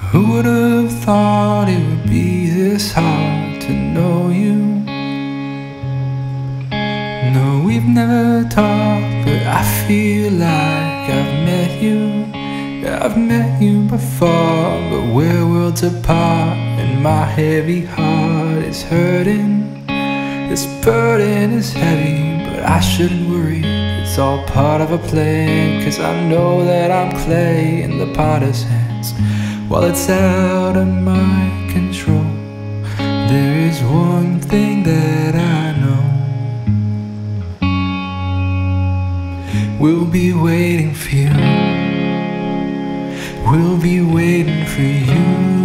Who would have thought it would be this hard to know you? No, we've never talked, but I feel like I've met you. Yeah, I've met you before, but we're worlds apart, and my heavy heart is hurting. This burden is heavy, but I shouldn't worry. It's all part of a plan, 'cause I know that I'm clay in the potter's hands. While it's out of my control, there is one thing that I know. We'll be waiting for you. We'll be waiting for you.